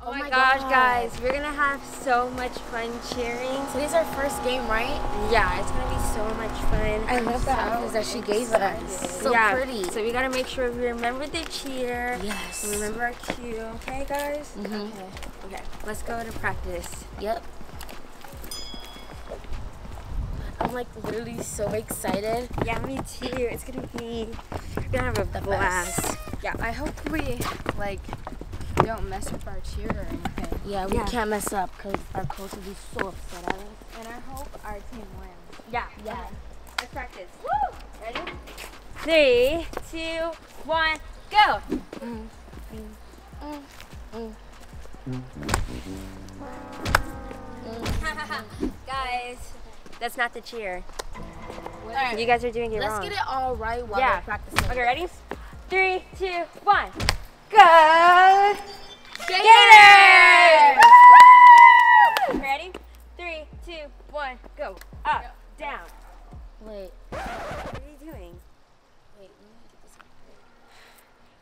Oh my gosh, guys, we're gonna have so much fun cheering. Today's our first game, right? Yeah, it's gonna be so much fun. I love the outfits that she gave us. So pretty. So we gotta make sure we remember the cheer. Yes. Remember our cue. Okay, guys? Mm-hmm. Okay, let's go to practice. Yep. I'm like literally so excited. Yeah, me too. It's gonna be, we're gonna have a blast. Yeah, I hope we like don't mess up our cheer or anything. Yeah, we can't mess up because our coach will be so upset at us. And I hope our team wins. Yeah, yeah. Let's practice. Woo! Ready? 3, 2, 1, go! Guys, that's not the cheer. All right. You guys are doing it wrong. Let's get it all right while we're practicing. Okay, ready? 3, 2, 1. Go Gators! Woo! Ready? 3, 2, 1, go. Up, down. Wait. What are you doing? Wait, let me get this one.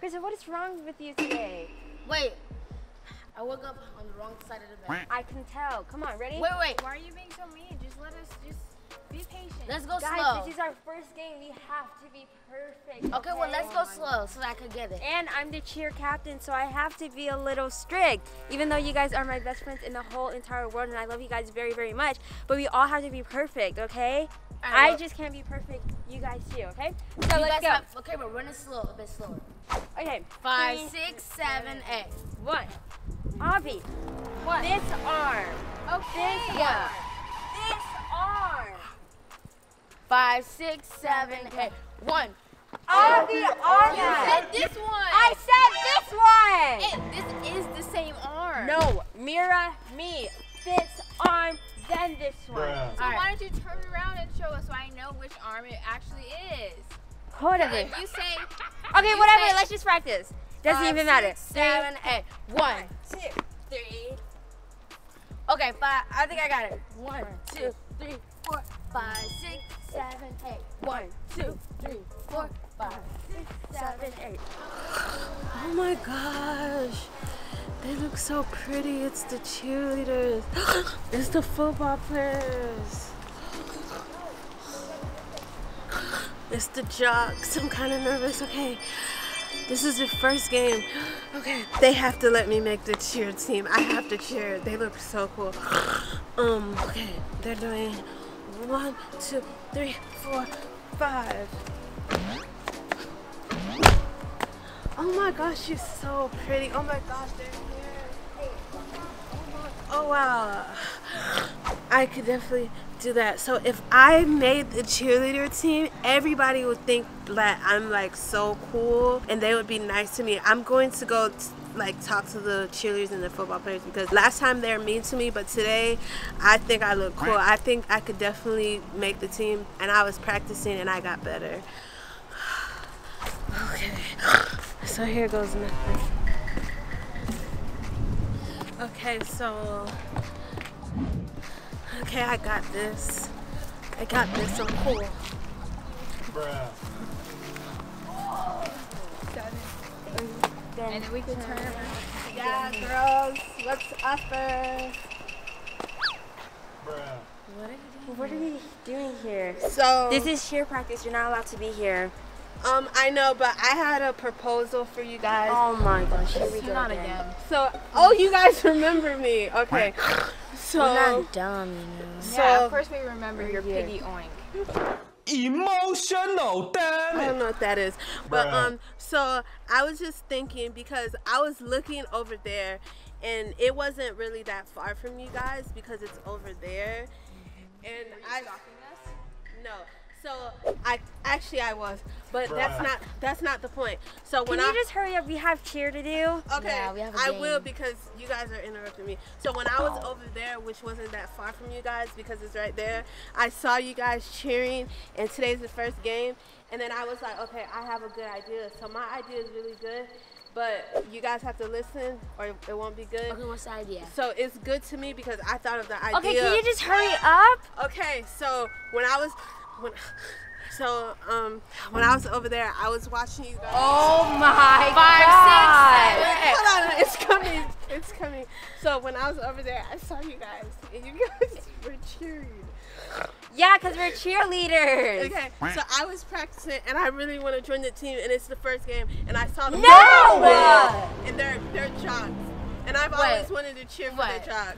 Krista, what is wrong with you today? Wait. I woke up on the wrong side of the bed. I can tell. Come on, ready? Wait, wait. Why are you being so mean? Just let us be patient. Let's go slow. Guys, this is our first game. We have to be perfect. Okay, well, let's go slow so that I could get it. And I'm the cheer captain, so I have to be a little strict. Even though you guys are my best friends in the whole entire world, and I love you guys very, very much, but we all have to be perfect, okay? I just can't be perfect. You guys too, okay? So let's go. Okay, but run it slow, a bit slower. Okay. 5, 6, 7, 8. 1. Avi. What? This arm. Okay. This arm. This arm. 5, 6, 7, 8. 1. Avi, arm. You said this one. I said this one. And this is the same arm. No, Mira, me. This arm, then this one. So why don't you turn around and show us so I know which arm it actually is? Totally. You say. Okay, whatever. Let's just practice. Doesn't even matter. 7, 8. 1, 2, 3. Okay, 5. I think I got it. 1, 2, 3, 4, 5, 6, 7, 8. 1, 2, 3, 4, 5, 6, 7, 8. Oh my gosh. They look so pretty. It's the cheerleaders. It's the football players. It's the jocks. I'm kind of nervous. Okay. This is the first game. Okay, they have to let me make the cheer team. I have to cheer. They look so cool. Okay, they're doing 1, 2, 3, 4, 5. Oh my gosh, she's so pretty. Oh my gosh, they're here. Oh wow. I could definitely do that. So if I made the cheerleader team, everybody would think that I'm like so cool and they would be nice to me. I'm going to go like talk to the cheerleaders and the football players because last time they were mean to me, but today I think I look cool. I think I could definitely make the team, and I was practicing and I got better. Okay, so here goes nothing. Okay, so okay, I got this. I got this. I'm cool. Bruh. And then we can turn around. Yeah, girls. What's up first? Bruh. What are you doing here? So this is cheer practice. You're not allowed to be here. I know, but I had a proposal for you guys. Oh my gosh, here we go again. So, oh, you guys remember me. Okay. So, we're not dumb, you know. So, yeah, of course we remember your piggy oink. Emotional damage. I don't know what that is. But, so I was just thinking because I was looking over there and it wasn't really that far from you guys because it's over there. And are you stalking us? No. So I was, but that's not the point. So when Can you just hurry up? We have cheer to do. Okay, yeah, we have a game. I will because you guys are interrupting me. So when I was over there, which wasn't that far from you guys because it's right there, I saw you guys cheering, and today's the first game. And then I was like, okay, I have a good idea. So my idea is really good, but you guys have to listen or it won't be good. Okay, what's the idea? So it's good to me because I thought of the idea. Okay, can you just hurry up? Okay, so when I was over there, I was watching you guys. Oh my God! 5, 6, 7, 8. Hold on, it's coming. right? So when I was over there, I saw you guys, and you guys were cheering. Yeah, because we're cheerleaders. Okay, so I was practicing, and I really want to join the team, and it's the first game, and I saw them. No! And they're jocks. And I've always wanted to cheer for the jocks.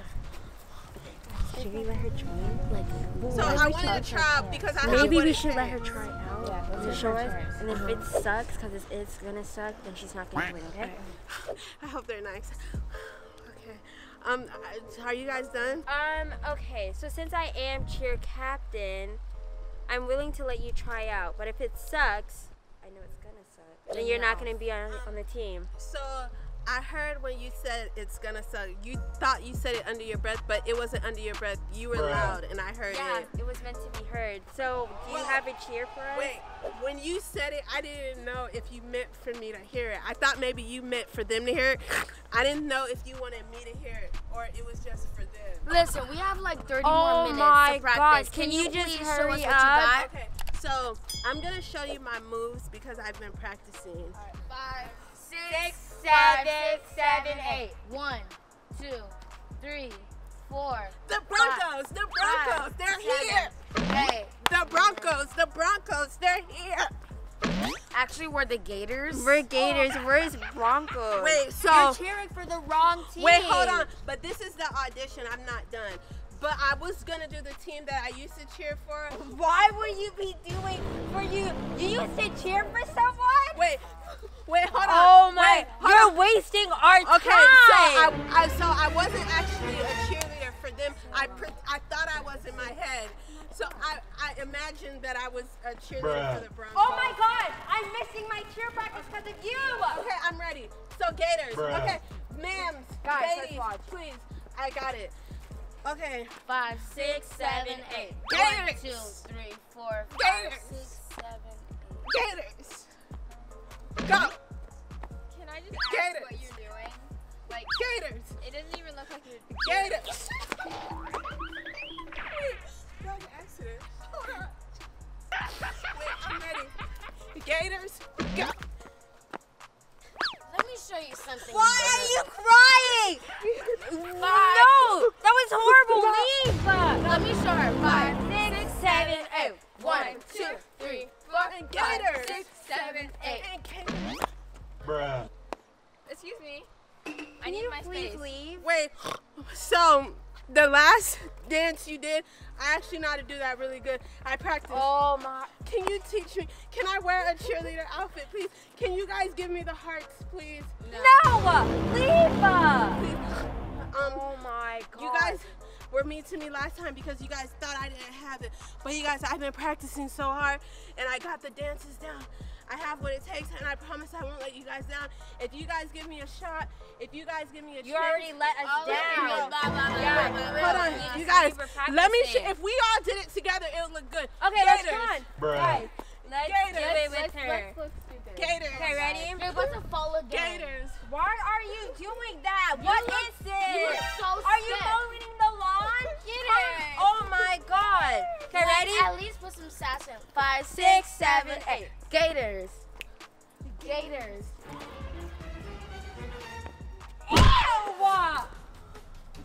Should we let her join? Like, so I wanted to try because I have maybe we should let her try out. Yeah, let's show us. And if it sucks, because it's gonna suck, then she's not gonna win. Okay. I hope they're nice. Okay. Are you guys done? Okay. So since I am cheer captain, I'm willing to let you try out. But if it sucks, I know it's gonna suck. Then you're not gonna be on the team. So. I heard when you said it's gonna suck, you thought you said it under your breath, but it wasn't under your breath. You were loud, and I heard it. Yeah, it was meant to be heard. So, do you have a cheer for us? Wait, when you said it, I didn't know if you meant for me to hear it. I thought maybe you meant for them to hear it. I didn't know if you wanted me to hear it, or it was just for them. Listen, we have like 30 more minutes to practice. Can you just hurry up? Okay, so I'm gonna show you my moves because I've been practicing. All right, 5, 6, 7, 8. 1, 2, 3, 4. The Broncos! The Broncos! They're here! Hey. The Broncos! The Broncos! They're here! Actually, we're the Gators. We're Gators. Where's Broncos? Wait, so. You're cheering for the wrong team. Wait, hold on. But this is the audition. I'm not done. But I was gonna do the team that I used to cheer for. Why would you be doing for you? You used to cheer for someone? Wait, hold on. Oh my! You're wasting our time. Okay, so I wasn't actually a cheerleader for them. I thought I was in my head, so I imagined that I was a cheerleader for the Broncos. Oh my God! I'm missing my cheer practice because of you. Okay, I'm ready. So Gators. Bruh. Okay, ma'ams, ladies, please. I got it. Okay. 5, 6, 7, 8. Gators. 1, 2, 3, 4, 5, Gators. 6, 7, 8. Gators. Go! Can I just ask Gators. What you're doing? Like, Gators! It doesn't even look like you're doing Gators! That was an accident. Hold on. Wait, I'm ready. Gators, go! Let me show you something. Why are you crying? No! That was horrible. Leave! Let me show her. 5, 6, 7, 8. 1, 2, 3, 4. And Gators! 5, 6, 7, 8. Bruh. Excuse me. I need my space. Leave? Wait. So the last dance you did, I actually know how to do that really good. I practiced. Oh my! Can you teach me? Can I wear a cheerleader outfit, please? Can you guys give me the hearts, please? No. Leave. Oh my God. You guys were mean to me last time because you guys thought I didn't have it, but you guys, I've been practicing so hard, and I got the dances down. I have what it takes, and I promise I won't let you guys down. If you guys give me a shot, if you guys give me a chance. You already let us down. Hold on, you guys. Let me, if we all did it together, it would look good. Okay, let's go. Guys, let's do it with her. Gators. Okay, ready? You're about to fall again. Gators. Why are you doing that? What is this? You are so sick. Are you mowing the lawn? Gators. Oh my God. Okay, ready? At least put some sass in. 5, 6, 7, 8. Gators. Gators. Ew!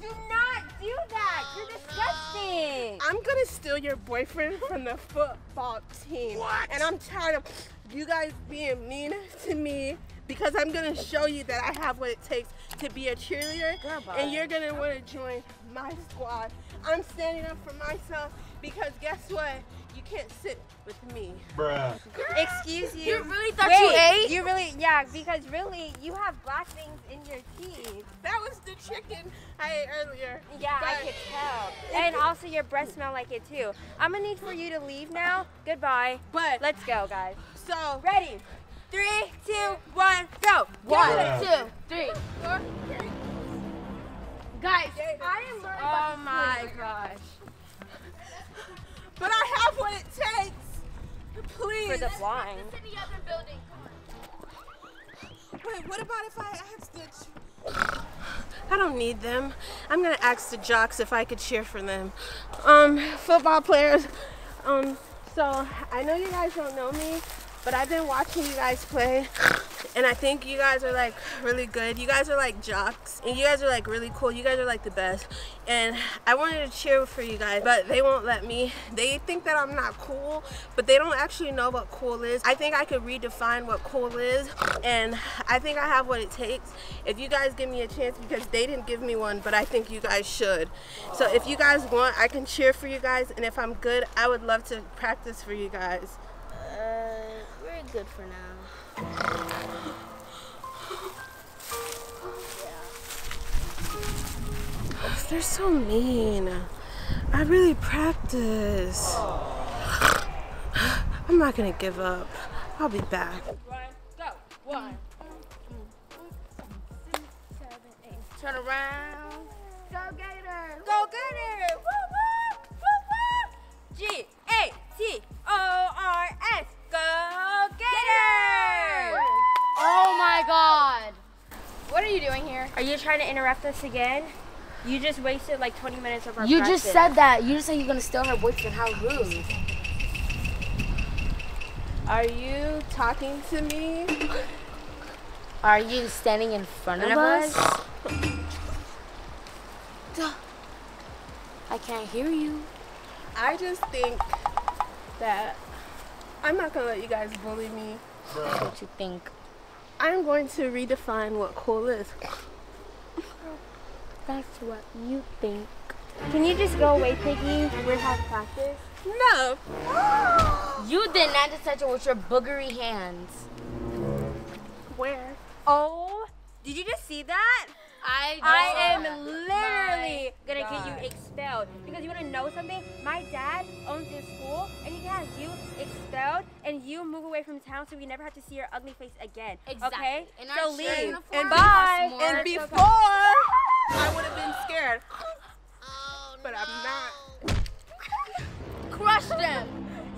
Do not do that. You're disgusting. I'm gonna steal your boyfriend from the football team. What? And I'm tired of you guys being mean to me because I'm gonna show you that I have what it takes to be a cheerleader. Girl, and you're gonna wanna join my squad. I'm standing up for myself because guess what? You can't sit with me. Bruh. Excuse you. You really thought you ate? You really, because really you have black things in your teeth. That was the chicken I ate earlier. Yeah, I could tell. And also your breath smell like it too. I'm gonna need for you to leave now. Goodbye. But let's go, guys. So ready? 3, 2, 1, go. 1, 2, 3, 4. Guys, I am learning about Oh my gosh. But I have what it takes. Please. For the blind. Let's the other building. Come on. Wait, what about if I ask the... I don't need them. I'm going to ask the jocks if I could cheer for them. Football players. So I know you guys don't know me, but I've been watching you guys play. And I think you guys are like really good. You guys are like jocks, and you guys are like really cool. You guys are like the best. And I wanted to cheer for you guys, but they won't let me. They think that I'm not cool, but they don't actually know what cool is. I think I could redefine what cool is, and I think I have what it takes. If you guys give me a chance, because they didn't give me one, but I think you guys should. So if you guys want, I can cheer for you guys, and if I'm good, I would love to practice for you guys. We're good for now. They're so mean. I really practice. I'm not gonna give up. I'll be back. Ryan, go. 1, 2, 3, 4, 5, 6, 7, 8. Turn around. Go Gator. Go Gator. Woo woo. G-A-T-O-R-S. Go Gator. Oh my God. What are you doing here? Are you trying to interrupt us again? You just wasted like 20 minutes of our practice. You just said that. You just said you're going to steal her boyfriend. How rude. Are you talking to me? Are you standing in front of us? I can't hear you. I just think that I'm not going to let you guys bully me. That's what you think. I'm going to redefine what cool is. That's what you think. Can you just go away, Piggy? We're having practice. No. You did not just touch it with your boogery hands. Where? Oh, did you just see that? I am literally gonna get you expelled. Because you wanna know something? My dad owns this school, and he can have you expelled, and you move away from town so we never have to see your ugly face again. Exactly. Okay? And so leave. And bye. And before. I would have been scared, but I'm not. Crush them.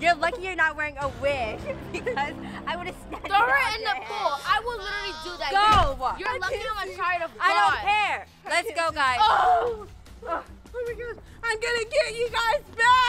You're lucky you're not wearing a wig, because I would have snapped. Throw her in the pool. I will literally do that. Go. You're lucky I'm a child of God. I don't care. Let's go, guys. Oh my God. I'm going to get you guys back.